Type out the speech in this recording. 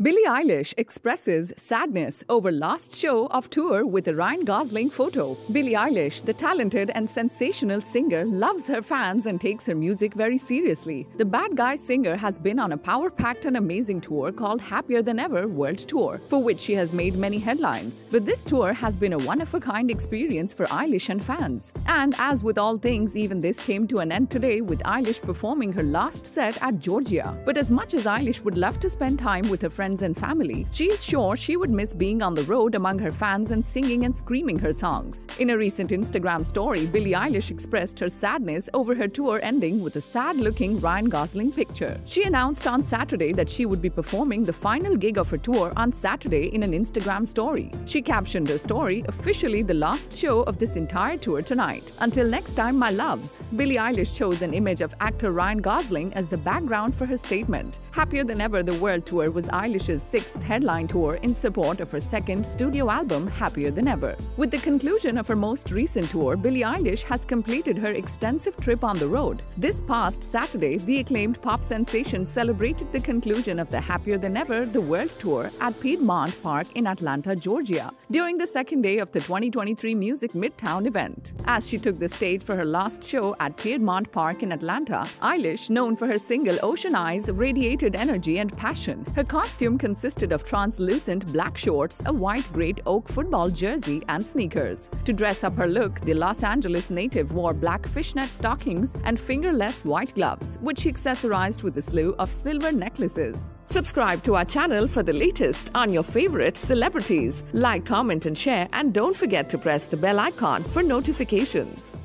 Billie Eilish expresses sadness over last show of tour with a Ryan Gosling photo. Billie Eilish, the talented and sensational singer, loves her fans and takes her music very seriously. The bad guy singer has been on a power-packed and amazing tour called Happier Than Ever World Tour, for which she has made many headlines. But this tour has been a one-of-a-kind experience for Eilish and fans. And as with all things, even this came to an end today with Eilish performing her last set at Georgia. But as much as Eilish would love to spend time with her friends and family, she is sure she would miss being on the road among her fans and singing and screaming her songs. In a recent Instagram story, Billie Eilish expressed her sadness over her tour ending with a sad-looking Ryan Gosling picture. She announced on Saturday that she would be performing the final gig of her tour on Saturday in an Instagram story. She captioned her story, "Officially the last show of this entire tour tonight. Until next time, my loves." Billie Eilish chose an image of actor Ryan Gosling as the background for her statement. Happier Than Ever the World Tour was Eilish's sixth headline tour in support of her second studio album, Happier Than Ever. With the conclusion of her most recent tour, Billie Eilish has completed her extensive trip on the road. This past Saturday, the acclaimed pop sensation celebrated the conclusion of the Happier Than Ever The World Tour at Piedmont Park in Atlanta, Georgia, during the second day of the 2023 Music Midtown event. As she took the stage for her last show at Piedmont Park in Atlanta, Eilish, known for her single Ocean Eyes, radiated energy and passion. Her costume consisted of translucent black shorts, a white great oak football jersey, and sneakers. To dress up her look, the Los Angeles native wore black fishnet stockings and fingerless white gloves, which she accessorized with a slew of silver necklaces. Subscribe to our channel for the latest on your favorite celebrities. Like, comment, and share, and don't forget to press the bell icon for notifications.